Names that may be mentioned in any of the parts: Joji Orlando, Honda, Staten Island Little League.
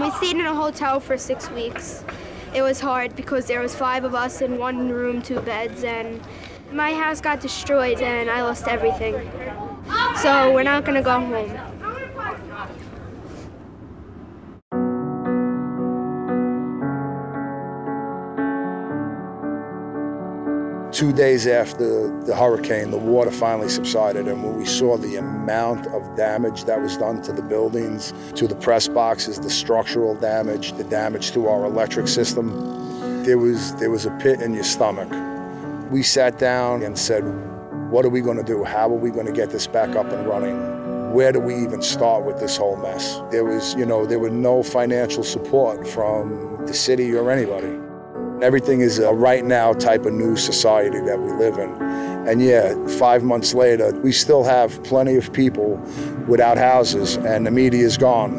We stayed in a hotel for 6 weeks. It was hard because there was 5 of us in one room, 2 beds, and my house got destroyed and I lost everything. So we're not gonna go home. Two days after the hurricane, the water finally subsided, and when we saw the amount of damage that was done to the buildings, to the press boxes, the structural damage, the damage to our electric system, there was a pit in your stomach. We sat down and said, what are we going to do? How are we going to get this back up and running? Where do we even start with this whole mess? There were no financial support from the city or anybody. Everything is a right-now type of new society that we live in. And yeah, 5 months later, we still have plenty of people without houses and the media is gone.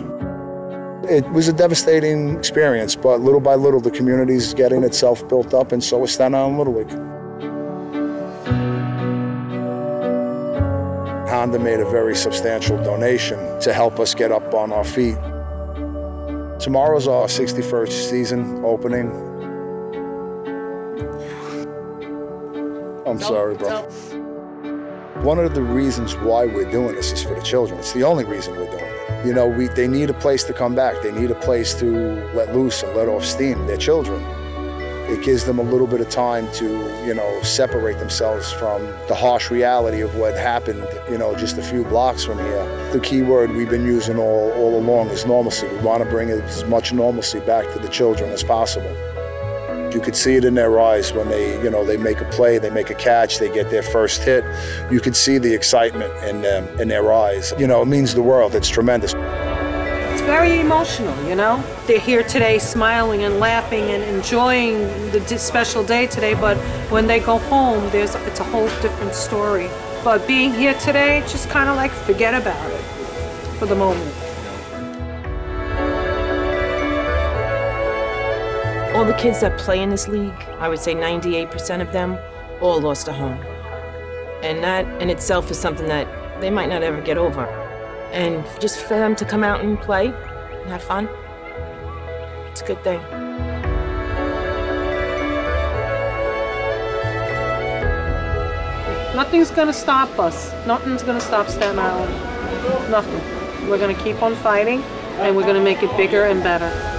It was a devastating experience, but little by little, the community is getting itself built up, and so is Staten Island Little League. Honda made a very substantial donation to help us get up on our feet. Tomorrow's our 61st season opening. I'm sorry, bro. One of the reasons why we're doing this is for the children. It's the only reason we're doing it. They need a place to come back. They need a place to let loose and let off steam, their children. It gives them a little bit of time to, separate themselves from the harsh reality of what happened, just a few blocks from here. The key word we've been using all along is normalcy. We want to bring as much normalcy back to the children as possible. You could see it in their eyes when they make a play, they make a catch, they get their first hit. You could see the excitement in their eyes. It means the world. It's tremendous. It's very emotional, They're here today smiling and laughing and enjoying the special day today, but when they go home, it's a whole different story. But being here today, just kind of like forget about it for the moment. All the kids that play in this league, I would say 98% of them, all lost a home. And that in itself is something that they might not ever get over. And just for them to come out and play and have fun, it's a good thing. Nothing's gonna stop us. Nothing's gonna stop Staten Island. Nothing. We're gonna keep on fighting, and we're gonna make it bigger and better.